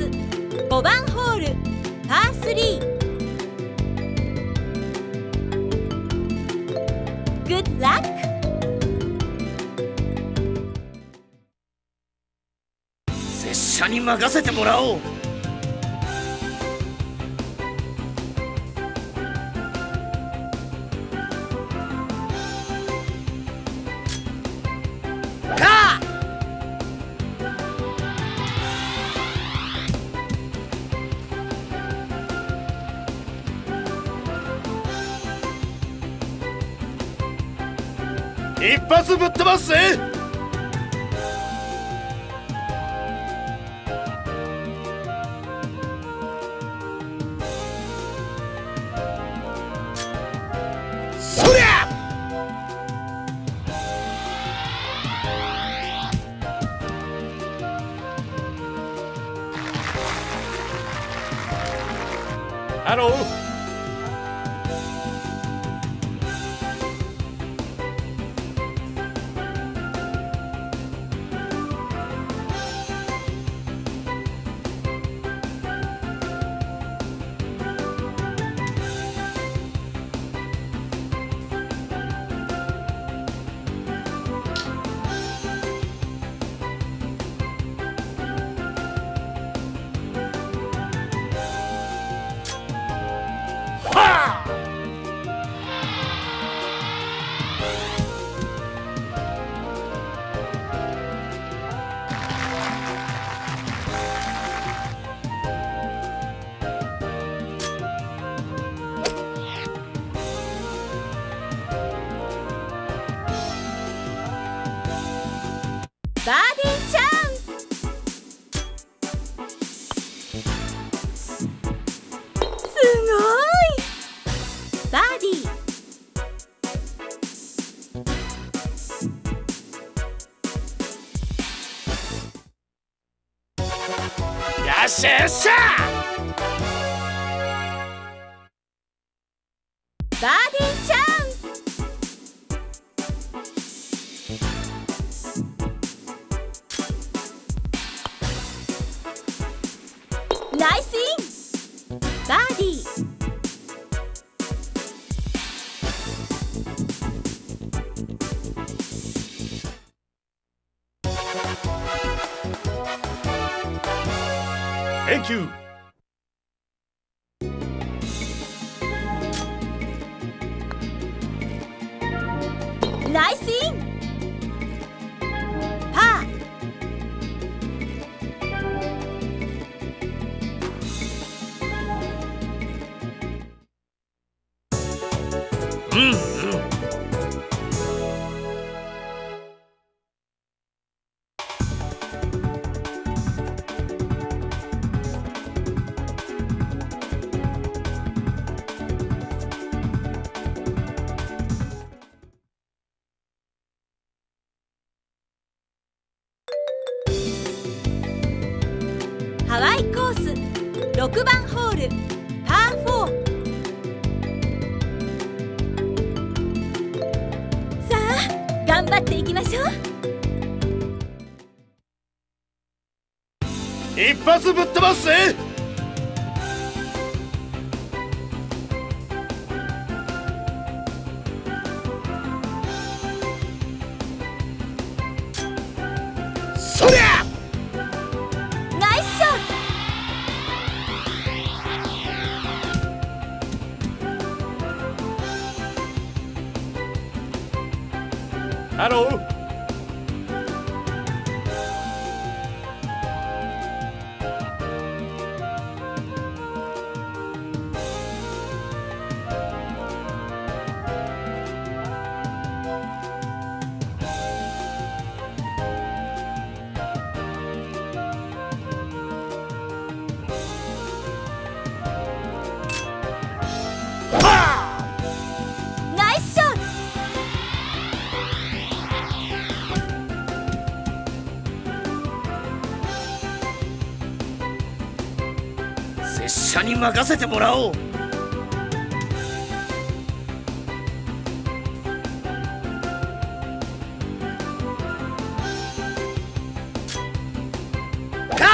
ス5番ホールパー3。グッドラック。拙者に任せてもらおう。カー。一発ぶっ飛ばすぜ。ハロー、バーディーチャンス。よっしゃよっしゃ。バーディーチャンス。ナイスイン。バーディー。Thank you. ナイスイン。パー。ハワイコース6番ホールパー4。さあ頑張っていきましょう。一発ぶっ飛ばすぜ。ハロー。拙者に任せてもらおう。カー。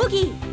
ボギー。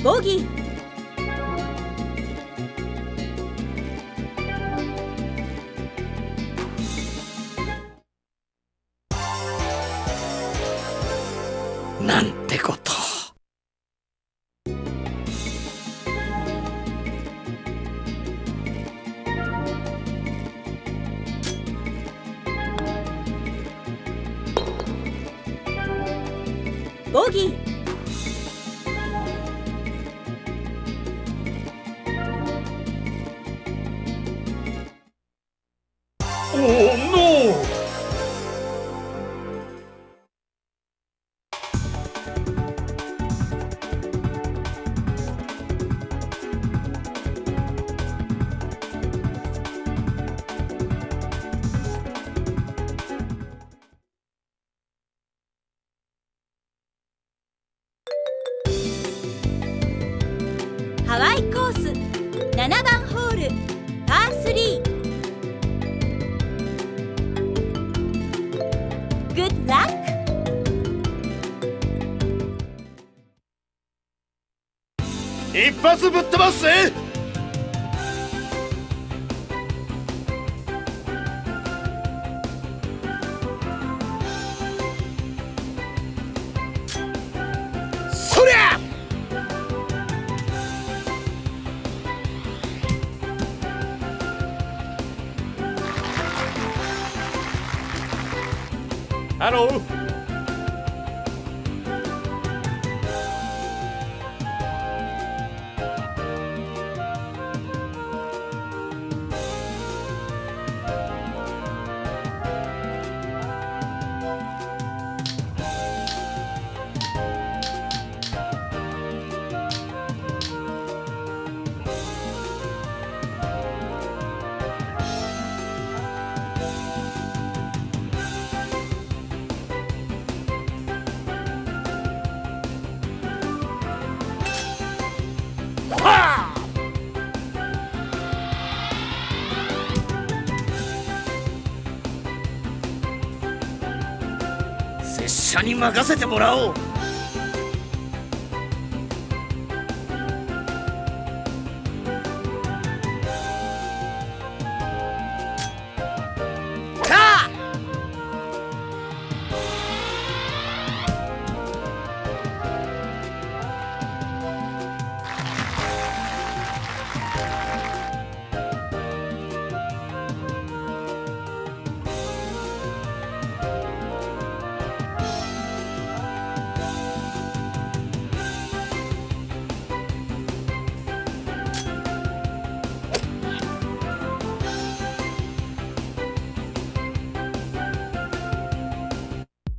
ボギー。なんてこと。ボギー。ハワイコース7番ホールパー3。グッドラック。一発ぶっ飛ばすぜ。そりゃハロー。拙者に任せてもらおう。か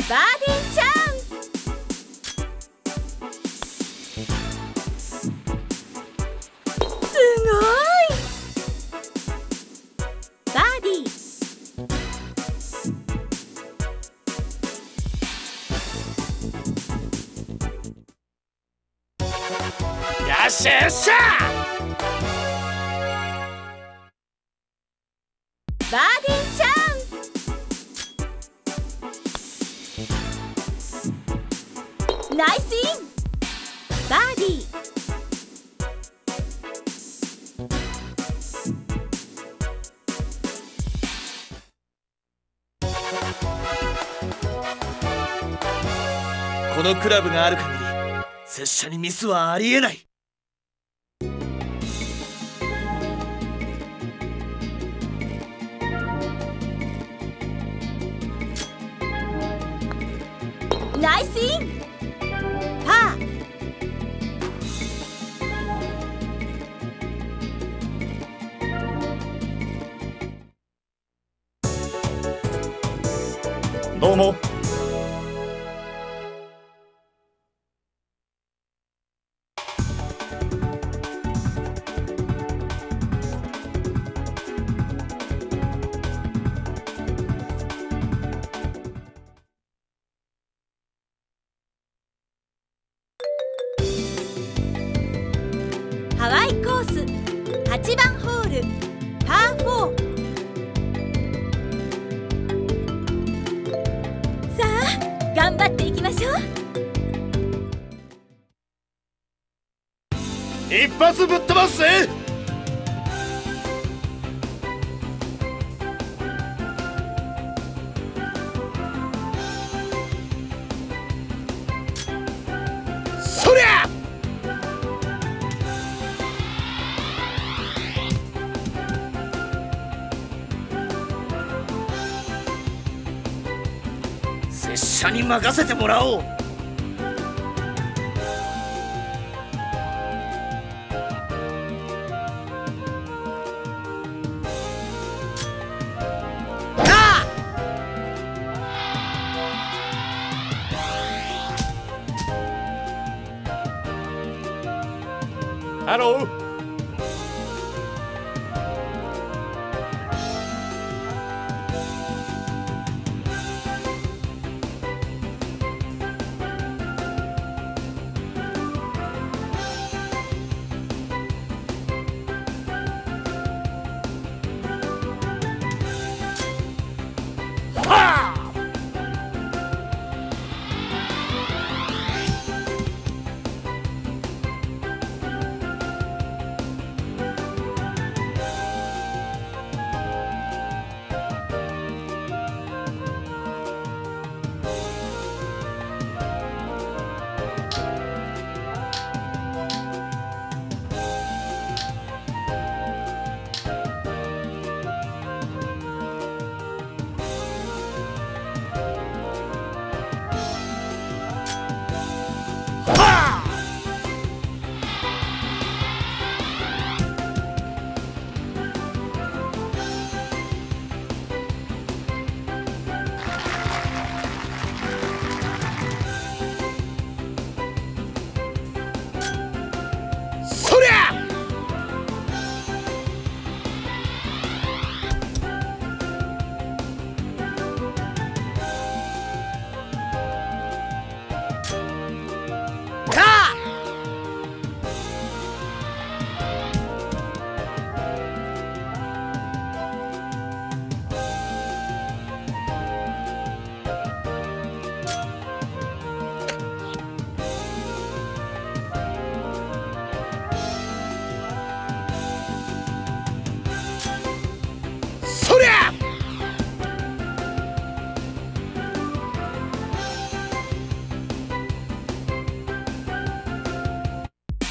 バーディーチャンス。すごい。バーディー。よっしゃよっしゃ。バーディーチャンス。ナイスイン。バーディー。このクラブがある限り拙者にミスはありえない。どうも。ハワイコース8番ホールパー4。さあ頑張っていきましょう。一発ぶっ飛ばすぜ。そりゃ拙者に任せてもらおう。ああ。ハロー。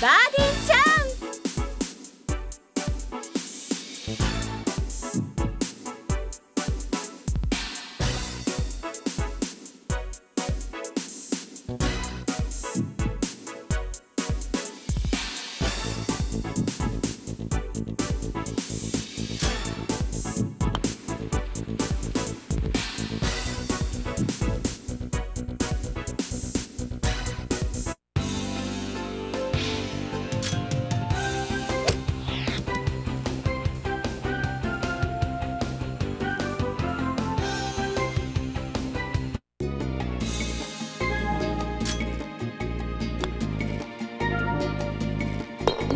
バーディーチャンス。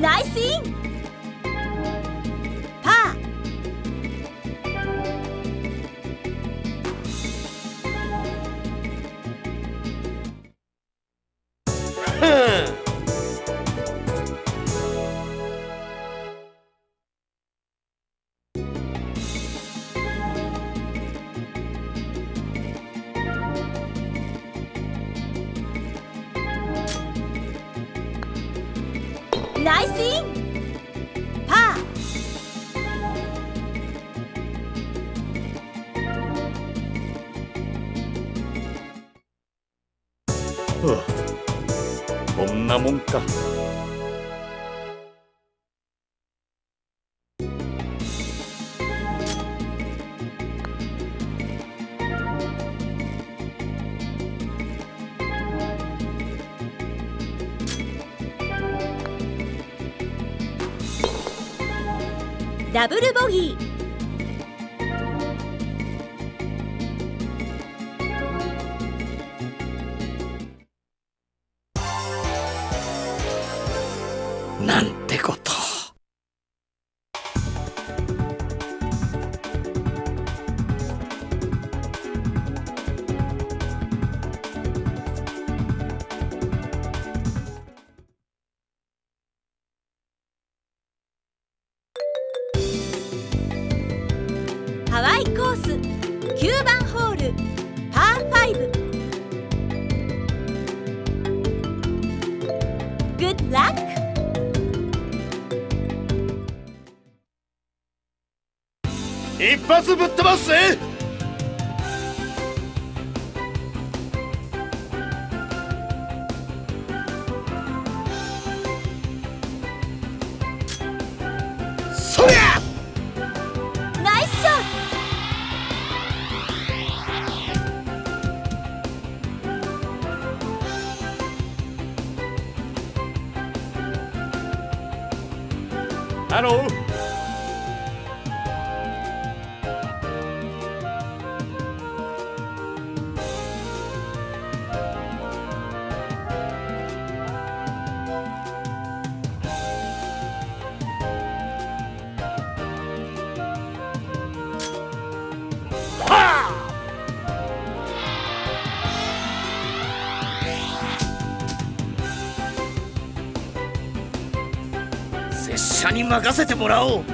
ナイスイン。パー。ナイスイン。パー。こんなもんか。ダブルボギー。なんてこと。ハワイコース9番ホールパー5。グッドラック。一発ぶっ飛ばすぜ。そりゃ。ナイスショット。ハロー。拙者に任せてもらおう。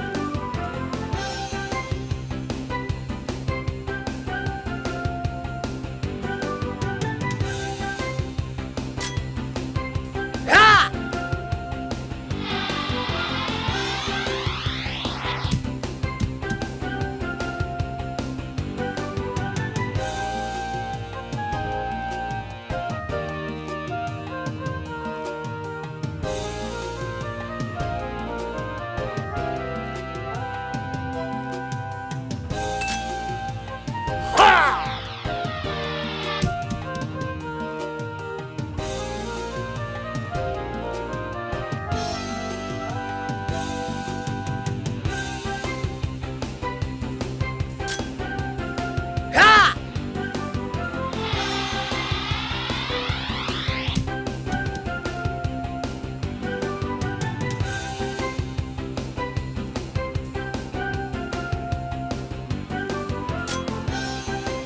あ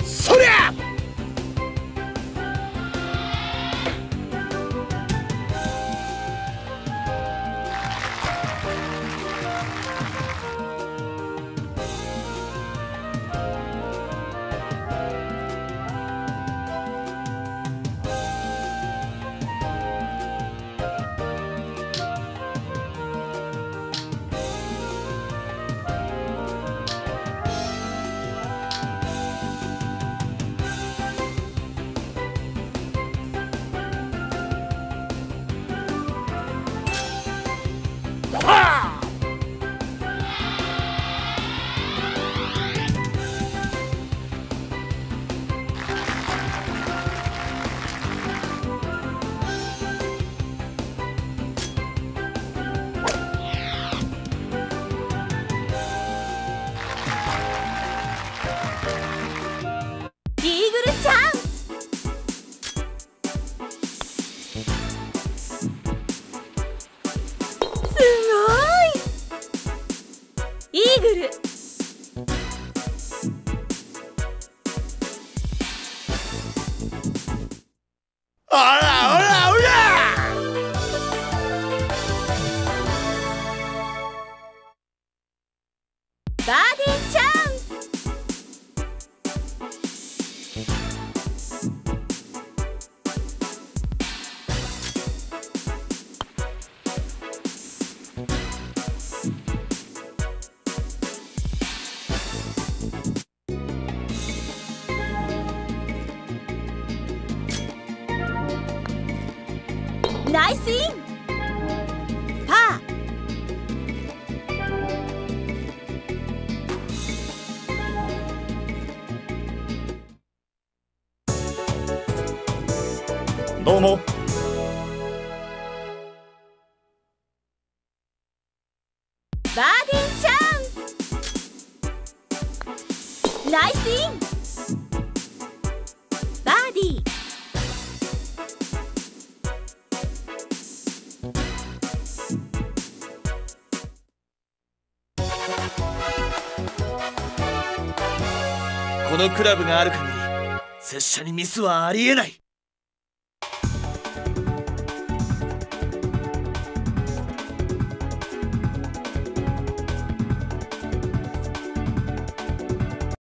そりゃあ。バーディーチャンス。ナイスイン。どうも。バーディーチャンス。ナイスイン。バーディー。このクラブがある限り、拙者にミスはありえない。